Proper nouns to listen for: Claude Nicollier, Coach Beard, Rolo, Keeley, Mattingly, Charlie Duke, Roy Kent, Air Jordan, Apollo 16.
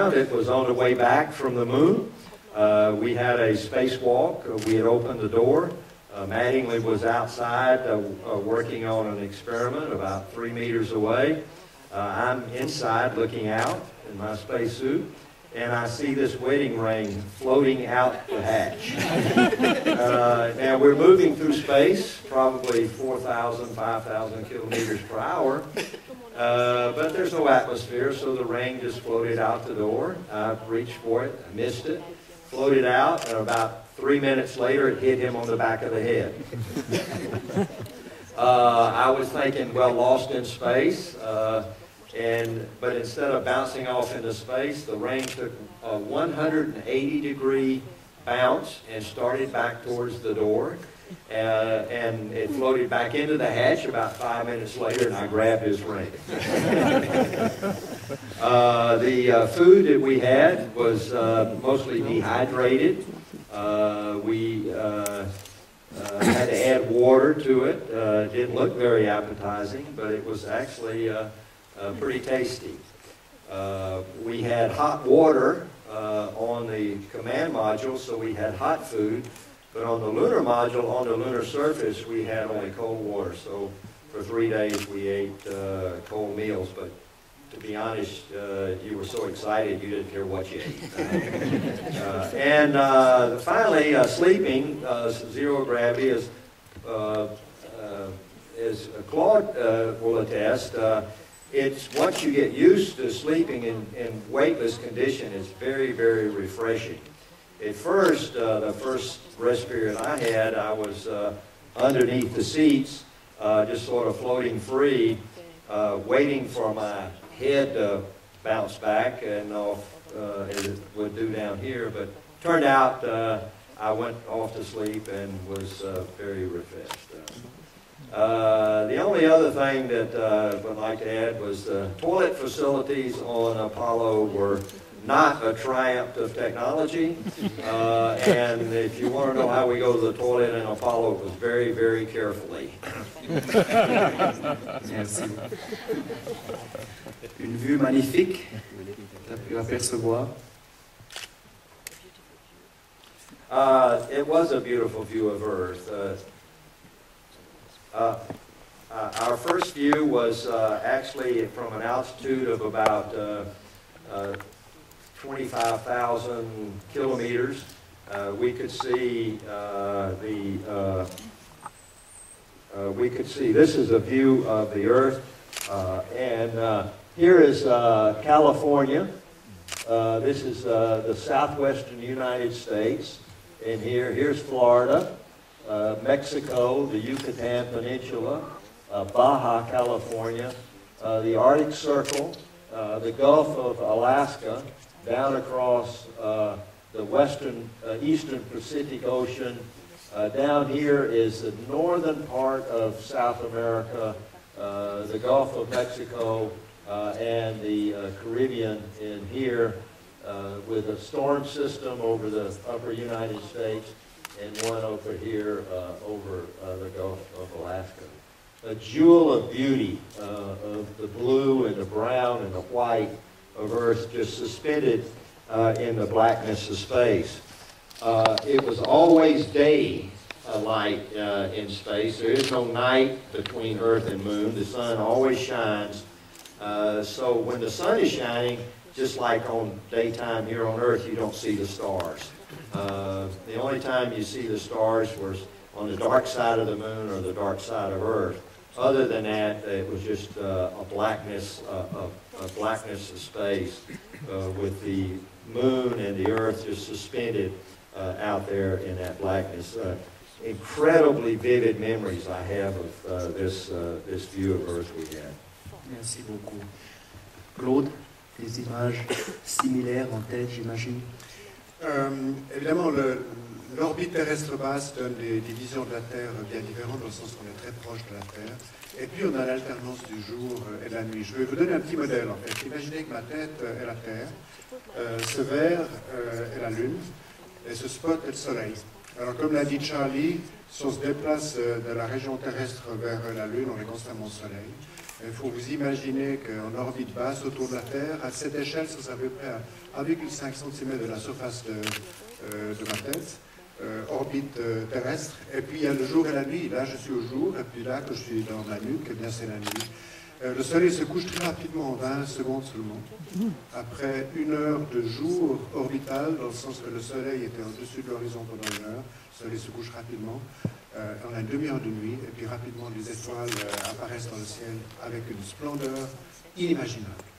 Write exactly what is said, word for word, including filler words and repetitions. around. It was on the way back from the moon. Uh, we had a spacewalk. We had opened the door. Uh, Mattingly was outside uh, uh, working on an experiment about three meters away. Uh, I'm inside looking out in my spacesuit, and I see this wedding ring floating out the hatch. uh, now we're moving through space, probably four thousand, five thousand kilometers per hour, uh, but there's no atmosphere, so the ring just floated out the door. I reached for it, I missed it, floated out, and about three minutes later it hit him on the back of the head. uh, I was thinking, well, lost in space. Uh, And, but instead of bouncing off into space, the ring took a one hundred eighty degree bounce and started back towards the door. Uh, and it floated back into the hatch about five minutes later, and I grabbed his ring. uh, the uh, food that we had was uh, mostly dehydrated. Uh, we uh, uh, had to add water to it. It uh, didn't look very appetizing, but it was actually... Uh, Uh, pretty tasty. Uh, we had hot water uh, on the command module, so we had hot food, but on the lunar module, on the lunar surface, we had only cold water. So for three days we ate uh, cold meals, but to be honest, uh, you were so excited you didn't care what you ate. uh, and uh, finally, uh, sleeping, uh, zero gravity is, uh, uh, is Claude uh, will attest, uh, It's once you get used to sleeping in, in weightless condition, it's very, very refreshing. At first, uh, the first rest period I had, I was uh, underneath the seats, uh, just sort of floating free, uh, waiting for my head to bounce back, and off, uh, as it would do down here. But turned out, uh, I went off to sleep and was uh, very refreshed. Uh, Uh, the only other thing that uh, I would like to add was the toilet facilities on Apollo were not a triumph of technology. Uh, and if you want to know how we go to the toilet in Apollo, it was very, very carefully. Merci. Une vue magnifique. Tu as pu apercevoir. Uh, it was a beautiful view of Earth. Uh, Uh, uh, our first view was uh, actually from an altitude of about uh, uh, twenty-five thousand kilometers. Uh, we could see uh, the uh, uh, we could see this is a view of the Earth, uh, and uh, here is uh, California. Uh, this is uh, the southwestern United States, and here here's Florida. Uh, Mexico, the Yucatan Peninsula, uh, Baja California, uh, the Arctic Circle, uh, the Gulf of Alaska, down across uh, the western, uh, eastern Pacific Ocean. Uh, down here is the northern part of South America, uh, the Gulf of Mexico, uh, and the uh, Caribbean in here, uh, with a storm system over the upper United States, and one over here uh, over uh, the Gulf of Alaska. A jewel of beauty uh, of the blue and the brown and the white of Earth, just suspended uh, in the blackness of space. Uh, it was always day uh, light uh, in space. There is no night between Earth and Moon. The sun always shines. Uh, so when the sun is shining, just like on daytime here on Earth, you don't see the stars. Uh, the only time you see the stars was on the dark side of the moon or the dark side of Earth. Other than that, it was just uh, a blackness, uh, a, a blackness of space, uh, with the moon and the Earth just suspended uh, out there in that blackness. Uh, incredibly vivid memories I have of uh, this uh, this view of Earth we had. Merci beaucoup, Claude. Des images similaires en tête, j'imagine. Euh, évidemment, l'orbite terrestre basse donne des, des visions de la Terre bien différentes, dans le sens qu'on est très proche de la Terre. Et puis, on a l'alternance du jour et de la nuit. Je vais vous donner un petit modèle, en fait. Imaginez que ma tête est la Terre, euh, ce vert euh, est la Lune, et ce spot est le Soleil. Alors, comme l'a dit Charlie, si on se déplace de la région terrestre vers la Lune, on est constamment au Soleil. Il faut vous imaginer qu'en orbite basse autour de la Terre, à cette échelle, ça c'est à peu près à un virgule cinq centimètres de la surface de, euh, de ma tête, euh, orbite euh, terrestre. Et puis il y a le jour et la nuit. Là, je suis au jour, et puis là, que je suis dans la nuit, que bien c'est la nuit. Euh, le soleil se couche très rapidement, en vingt secondes seulement. Après une heure de jour orbital, dans le sens que le soleil était au-dessus de l'horizon pendant une heure, le soleil se couche rapidement. Euh, on a une demi-heure de nuit, et puis rapidement, les étoiles euh, apparaissent dans le ciel avec une splendeur inimaginable.